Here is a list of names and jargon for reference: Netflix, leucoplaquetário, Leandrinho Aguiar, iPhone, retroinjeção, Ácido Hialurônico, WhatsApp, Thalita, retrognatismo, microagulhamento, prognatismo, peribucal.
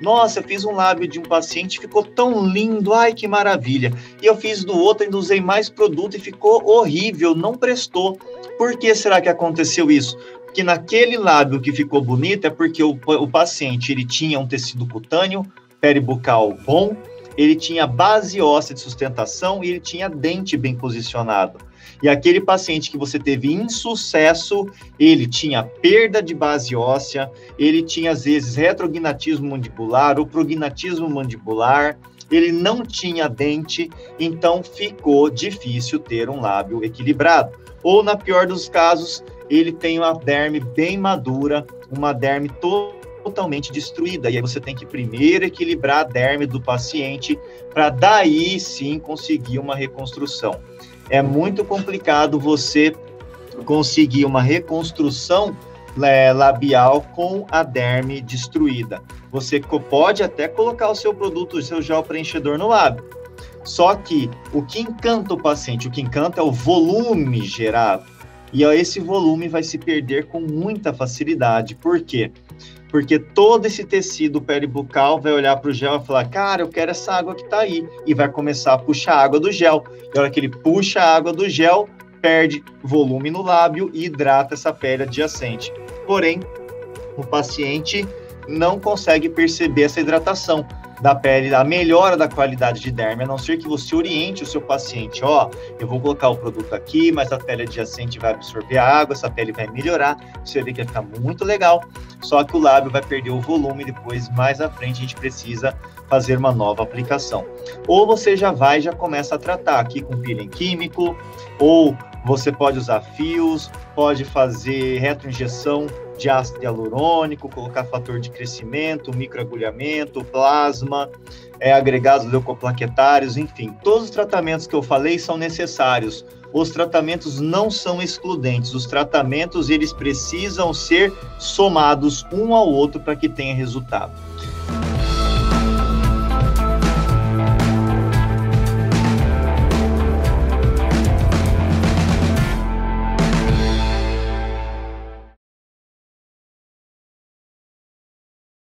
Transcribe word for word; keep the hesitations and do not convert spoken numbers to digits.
Nossa, eu fiz um lábio de um paciente, ficou tão lindo, ai que maravilha. E eu fiz do outro, ainda usei mais produto e ficou horrível, não prestou. Por que será que aconteceu isso? Porque naquele lábio que ficou bonito é porque o, o paciente ele tinha um tecido cutâneo, peribucal bom, ele tinha base óssea de sustentação e ele tinha dente bem posicionado. E aquele paciente que você teve insucesso, ele tinha perda de base óssea, ele tinha, às vezes, retrognatismo mandibular ou prognatismo mandibular, ele não tinha dente, então ficou difícil ter um lábio equilibrado. Ou, na pior dos casos, ele tem uma derme bem madura, uma derme toda totalmente destruída, e aí você tem que primeiro equilibrar a derme do paciente para daí sim conseguir uma reconstrução. É muito complicado você conseguir uma reconstrução é, labial com a derme destruída. Você pode até colocar o seu produto, o seu gel preenchedor no lábio, só que o que encanta o paciente, o que encanta é o volume gerado, e esse volume vai se perder com muita facilidade. Por quê? Porque todo esse tecido peribucal vai olhar para o gel e falar, cara, eu quero essa água que está aí, e vai começar a puxar a água do gel. E a hora que ele puxa a água do gel, perde volume no lábio e hidrata essa pele adjacente. Porém, o paciente não consegue perceber essa hidratação da pele, a melhora da qualidade de derme, a não ser que você oriente o seu paciente, ó, eu vou colocar o produto aqui, mas a pele adjacente vai absorver a água, essa pele vai melhorar, você vê que vai ficar muito legal, só que o lábio vai perder o volume, depois mais à frente a gente precisa fazer uma nova aplicação. Ou você já vai, já começa a tratar aqui com peeling químico, ou você pode usar fios, pode fazer retroinjeção de ácido hialurônico, colocar fator de crescimento, microagulhamento, plasma, é, agregados leucoplaquetários, enfim. Todos os tratamentos que eu falei são necessários. Os tratamentos não são excludentes. Os tratamentos, eles precisam ser somados um ao outro para que tenha resultado.